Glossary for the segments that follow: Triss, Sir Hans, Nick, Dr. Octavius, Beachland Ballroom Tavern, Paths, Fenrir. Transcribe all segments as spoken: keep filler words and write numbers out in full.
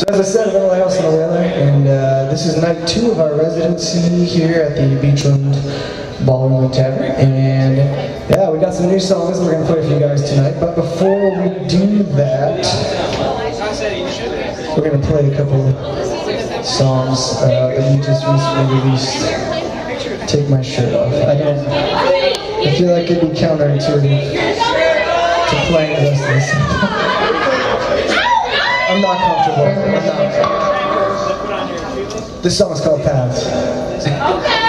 So as I said, another lighthouse on the other, and uh, this is night two of our residency here at the Beachland Ballroom Tavern, and yeah, we got some new songs we're going to play for you guys tonight, but before we do that, we're going to play a couple of songs uh, that we just recently released. Take my shirt off. I don't, I feel like it'd be counterintuitive to play this. I'm not comfortable. I'm not. This song is called Paths. Okay.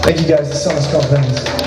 Thank you guys, the song is called Paths.